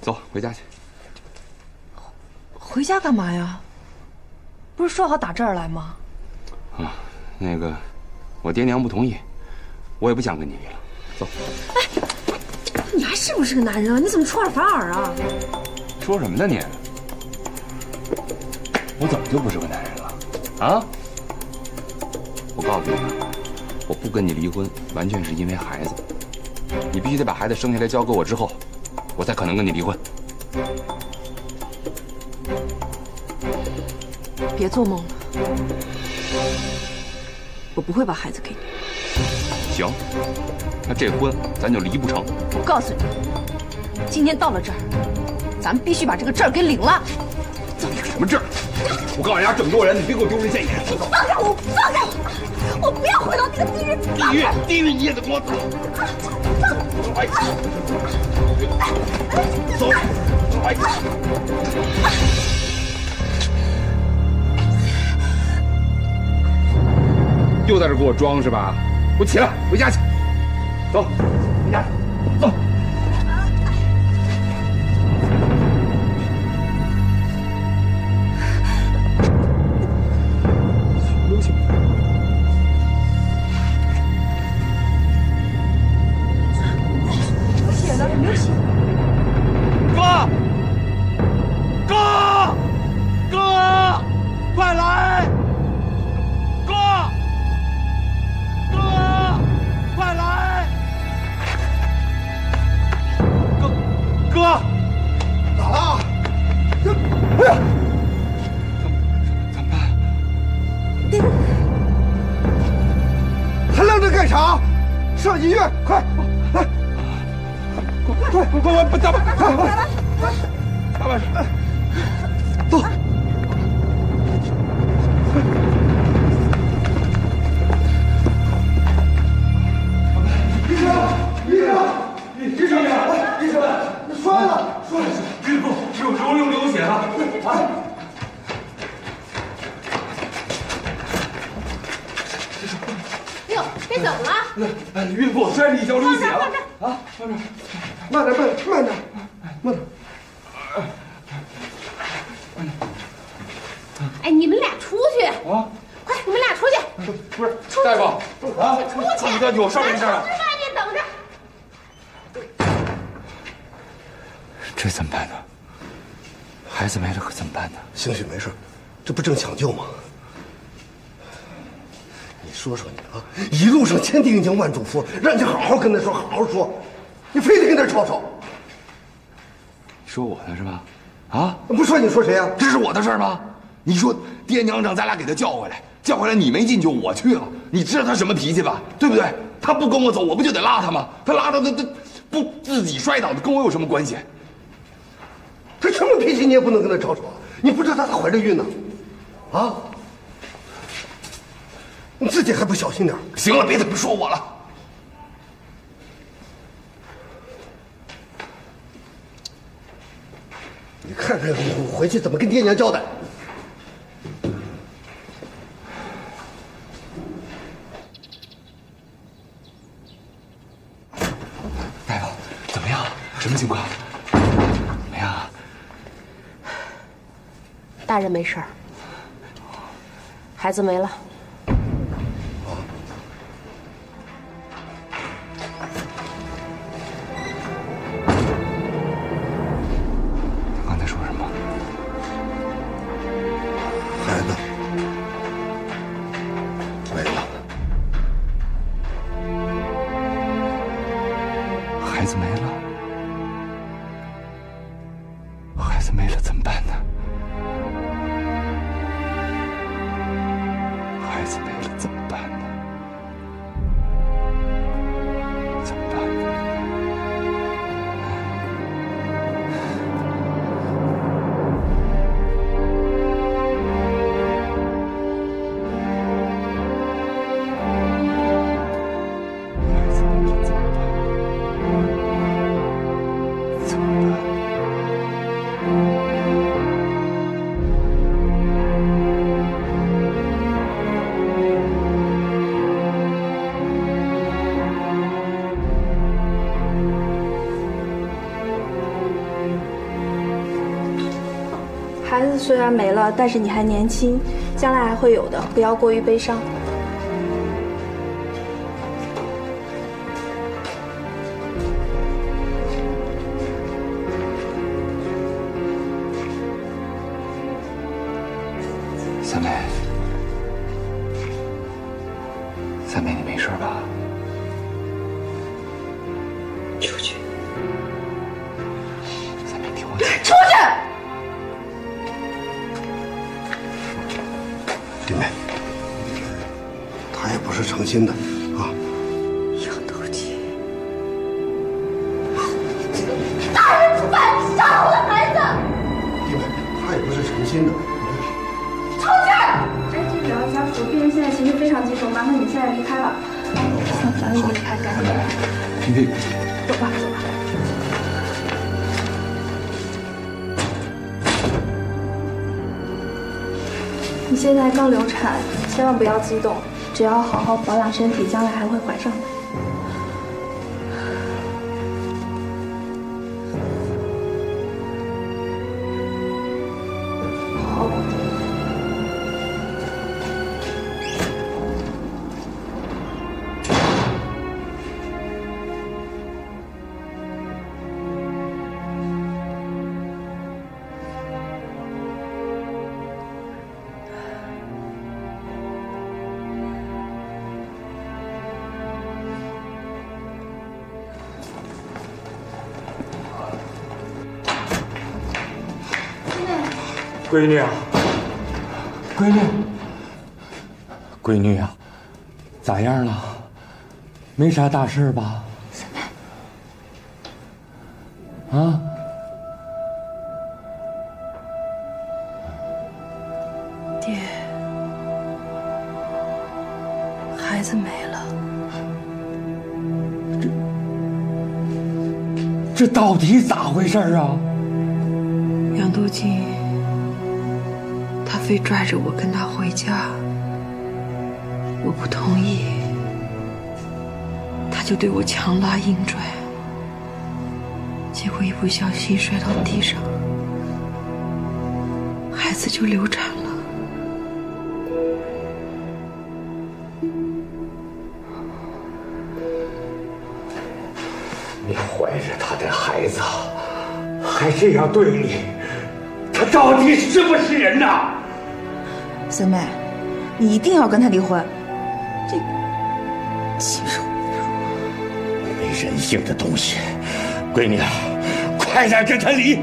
走，回家去。回家干嘛呀？不是说好打这儿来吗？啊，那个，我爹娘不同意，我也不想跟你离了。走。哎，你还是不是个男人啊？你怎么出尔反尔啊？说什么呢你？我怎么就不是个男人了？啊？我告诉你啊，我不跟你离婚，完全是因为孩子。你必须得把孩子生下来交给我之后，我才可能跟你离婚。 别做梦了，我不会把孩子给你。行，那这婚咱就离不成。我告诉你，今天到了这儿，咱们必须把这个证给领了。走，什么证？我告诉你家这么多人，你别给我丢人现眼。走，放开我！放开我！我不要回到那个地狱！地狱！地狱！你也得给我走！走！哎！ 又在这给我装是吧？给我起来，回家去，走，回家，走。溜去。流血了，流血。哥，哥，哥，快来！ 哥，咋了？这，哎呀，怎么办？还愣着干啥？上医院，快！来，快，咱们，咱们，走。医生，医生，医生，医生。 摔了，摔了！手又流血了啊！哟，这怎么了？哎，孕妇摔了一跤，流血了啊！慢点，慢点，慢点！哎，你们俩出去啊！快，你们俩出去！不是，大夫啊，出去！你大夫，我上面去了。 这怎么办呢？孩子没了可怎么办呢？兴许没事，这不正抢救吗？你说说你啊，一路上千叮咛万嘱咐，让你好好跟他说，好好说，你非得跟他吵吵。你说我呢是吧？啊，不说你说谁啊？这是我的事吗？你说爹娘让咱俩给他叫回来，叫回来你没进去，我去了，你知道他什么脾气吧？对不对？他不跟我走，我不就得拉他吗？他拉他，他不自己摔倒的，跟我有什么关系？ 他什么脾气你也不能跟他吵吵，你不知道他怀着孕呢，啊！你自己还不小心点？行了，别怎么说我了。你看看我回去怎么跟爹娘交代。大夫，怎么样？什么情况？ 大人没事儿，孩子没了。他刚才说什么？孩子没了，孩子没了，孩子没了怎么办呢？ 孩子没了怎么办呢？怎么办呢？孩子没了怎么办？怎么办？孩子虽然没了，但是你还年轻，将来还会有的，不要过于悲伤。三妹，三妹，你没事吧？出去。 出去！弟妹，他也不是诚心的啊。杨斗鸡，大人不败，杀了我的孩子！弟妹，他也不是诚心的。出去！哎，这主要家属病人现在情绪非常激动，麻烦你现在离开了。咱们离开，赶紧。弟弟，走吧，走吧。 你现在刚流产，千万不要激动，只要好好保养身体，将来还会怀上的。好。闺女啊，闺女，闺女啊，咋样了？没啥大事吧？三妹，啊？爹，孩子没了。这到底咋回事啊？杨斗金。 他非拽着我跟他回家，我不同意，他就对我强拉硬拽，结果一不小心摔到地上，孩子就流产了。你怀着他的孩子，还这样对你，他到底是不是人呐？ 三妹，你一定要跟他离婚！这禽兽，没人性的东西！闺女，快点跟他离！